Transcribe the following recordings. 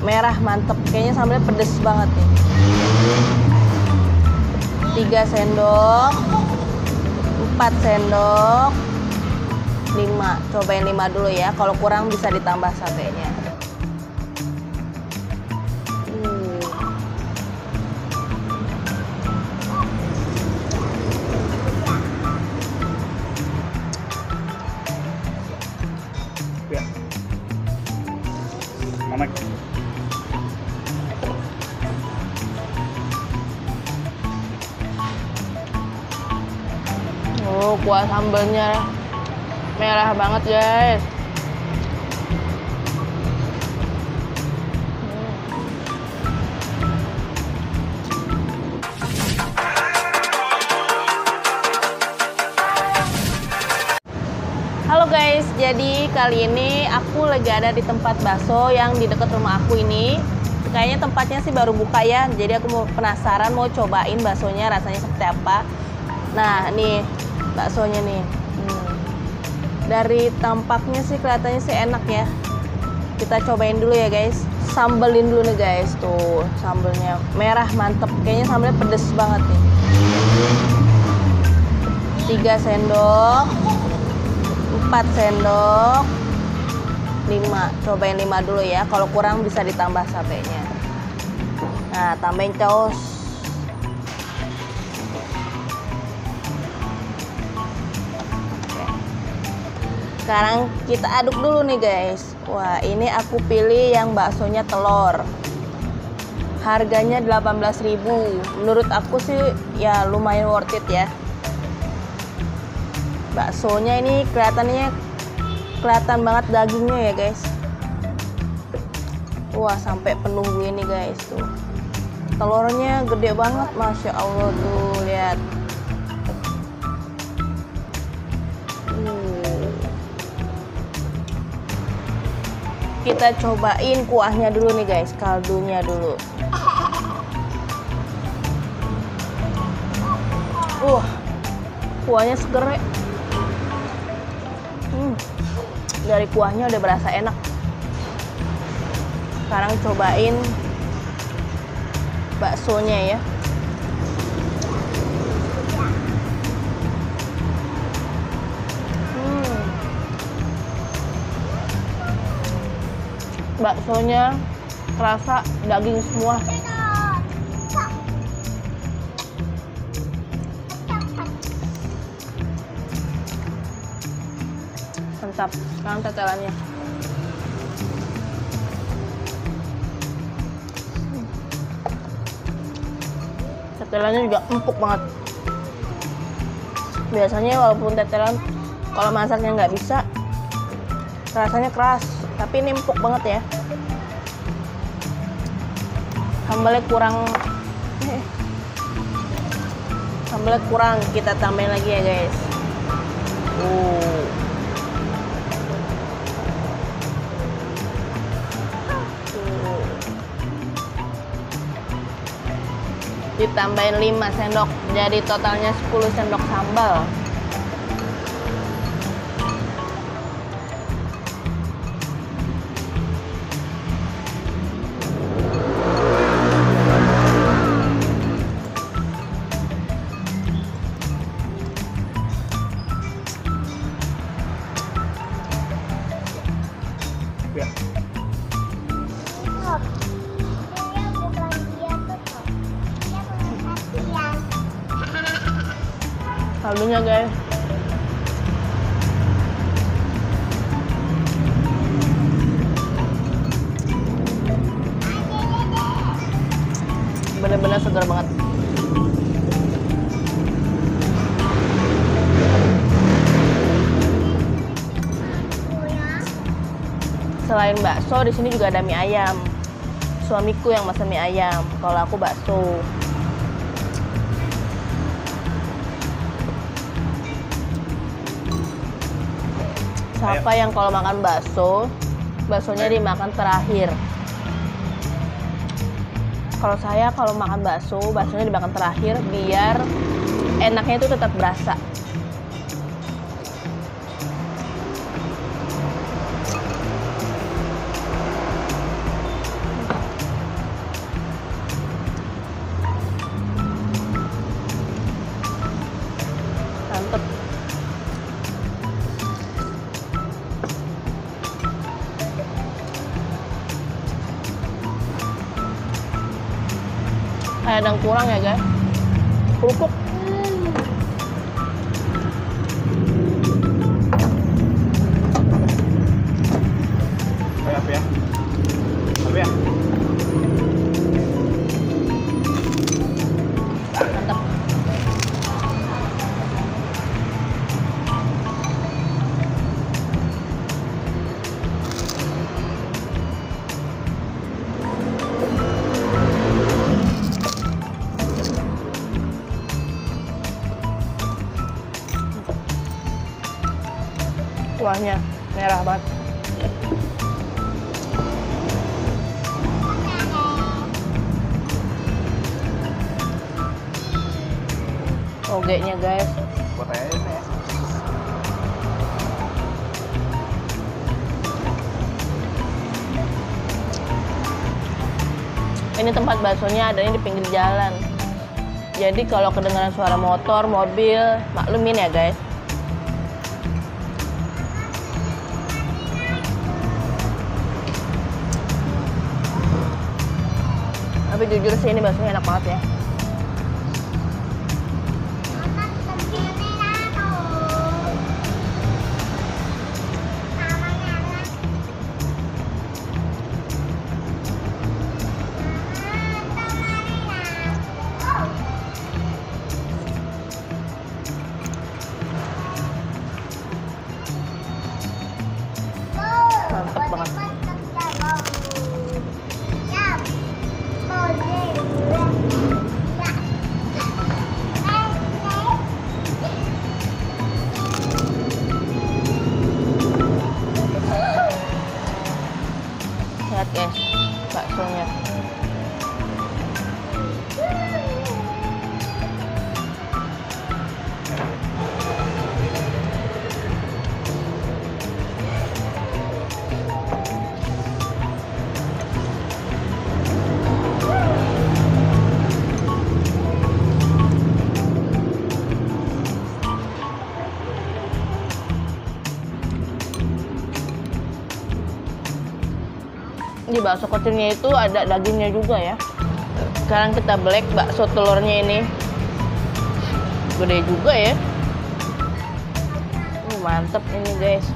merah mantep, kayaknya sambalnya pedes banget nih. 3 sendok, 4 sendok, 5. Cobain 5 dulu ya, kalau kurang bisa ditambah satenya. Oh, kuah sambalnya merah banget, guys. Halo guys, jadi kali ini aku lagi ada di tempat bakso yang di dekat rumah aku ini. Kayaknya tempatnya sih baru buka ya, jadi aku mau penasaran mau cobain baksonya rasanya seperti apa. Nah, nih baksonya nih. Dari tampaknya sih kelihatannya sih enak ya. Kita cobain dulu ya guys. Sambelin dulu nih guys, tuh sambelnya merah mantep. Kayaknya sambelnya pedes banget nih. 3 sendok. 4 sendok, 5. Cobain 5 dulu ya, kalau kurang bisa ditambah satenya. Nah, tambahin saus. Sekarang kita aduk dulu nih guys. Wah, ini aku pilih yang baksonya telur. Harganya 18.000. Menurut aku sih ya lumayan worth it ya. Baksonya ini kelihatan banget dagingnya ya guys. Wah, sampai penunggu ini guys tuh. Telurnya gede banget, masya Allah tuh, lihat. Kita cobain kuahnya dulu nih guys, kaldunya dulu. Kuahnya seger. Dari kuahnya udah berasa enak. Sekarang cobain baksonya ya. Baksonya terasa daging semua. Mantap, sekarang tetelannya. Tetelannya juga empuk banget. Biasanya walaupun tetelan, kalau masaknya nggak bisa, rasanya keras. Tapi ini empuk banget ya. Sambalnya kurang, kita tambahin lagi ya guys. Ditambahin 5 sendok, jadi totalnya 10 sendok sambal. Kaldunya guys, bener-bener segar banget. Selain bakso, di sini juga ada mie ayam. Suamiku yang masak mie ayam, kalau aku bakso. Siapa yang kalau makan bakso, baksonya dimakan terakhir? Kalau saya kalau makan bakso, baksonya dimakan terakhir biar enaknya itu tetap berasa. mantep. Ada yang kurang ya guys, kerupuk. Apa ya? Mantap. Kuahnya merah banget. Ogenya guys, buat aja ya. Ini tempat baksonya adanya di pinggir jalan. Jadi kalau kedengaran suara motor, mobil, maklumin ya guys. Tapi jujur sih ini baksonya enak banget ya. Mantep banget. Lihat guys, baksonya. Di bakso kecilnya itu ada dagingnya juga ya. Sekarang kita black bakso telurnya ini. Gede juga ya. Mantep ini guys.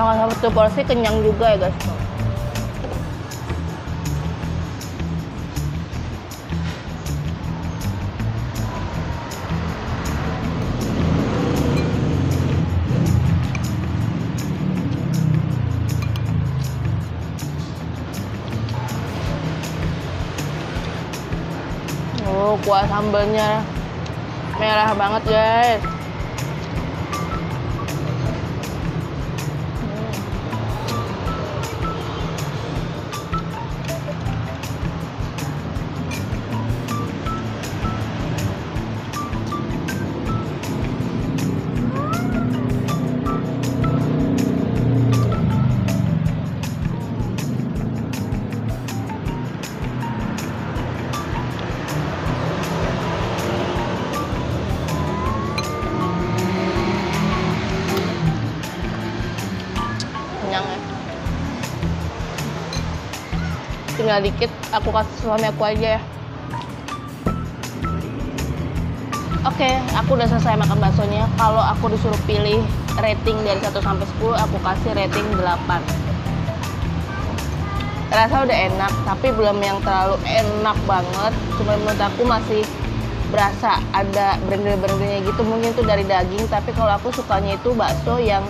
Makan satu porsi kenyang juga ya guys. Oh, kuah sambalnya merah banget guys. Tinggal dikit, aku kasih suami aku aja ya. Oke, aku udah selesai makan baksonya. Kalau aku disuruh pilih rating dari 1 sampai 10, aku kasih rating 8. Rasa udah enak, tapi belum yang terlalu enak banget. Cuma menurut aku masih berasa ada brendel-brendelnya gitu. Mungkin itu dari daging, tapi kalau aku sukanya itu bakso yang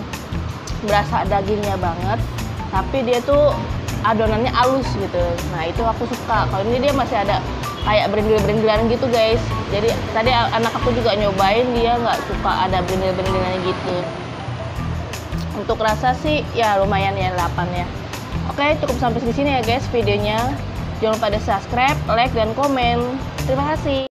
berasa dagingnya banget. tapi dia tuh adonannya halus gitu. Nah itu aku suka. Kalau ini dia masih ada kayak berendil-berindilan gitu guys. Jadi tadi anak aku juga nyobain, dia nggak suka ada berendil-berindilan gitu. Untuk rasa sih ya lumayan ya 8 ya. Oke, cukup sampai di sini ya guys videonya. Jangan lupa subscribe, like, dan komen. Terima kasih.